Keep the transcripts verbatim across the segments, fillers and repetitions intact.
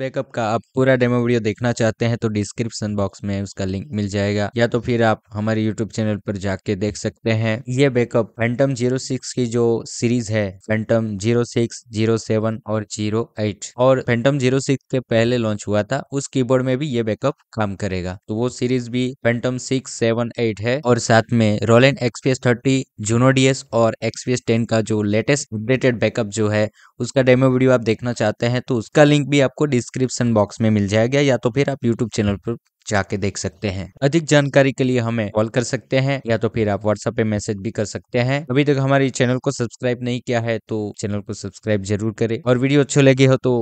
Backup का आप पूरा डेमो वीडियो देखना चाहते हैं तो डिस्क्रिप्शन बॉक्स में उसका लिंक मिल जाएगा, या तो फिर आप हमारे यूट्यूब चैनल पर जाके देख सकते हैं। ये बैकअप फैंटम जीरो सिक्स की जो सीरीज है, Phantom zero six zero seven और जीरो एट और फैंटम जीरो सिक्स के पहले लॉन्च हुआ था, उस कीबोर्ड में भी ये बैकअप काम करेगा। तो वो सीरीज भी फैंटम सिक्स सेवन एट है और साथ में रोलैंड एक्सपीएस थर्टी, जूनोडियस और एक्सपीएस टेन का जो लेटेस्ट अपडेटेड बैकअप जो है उसका डेमो वीडियो आप देखना चाहते हैं तो उसका लिंक भी आपको डिस्क्रिप्शन बॉक्स में मिल जाएगा, या तो फिर आप यूट्यूब चैनल पर जाके देख सकते हैं। अधिक जानकारी के लिए हमें कॉल कर सकते हैं, या तो फिर आप व्हाट्सएप पे मैसेज भी कर सकते हैं। अभी तक हमारे चैनल को सब्सक्राइब नहीं किया है तो चैनल को सब्सक्राइब जरूर करें और वीडियो अच्छी लगी हो तो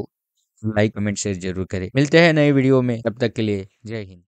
लाइक कमेंट शेयर जरूर करें। मिलते हैं नए वीडियो में, तब तक के लिए जय हिंद।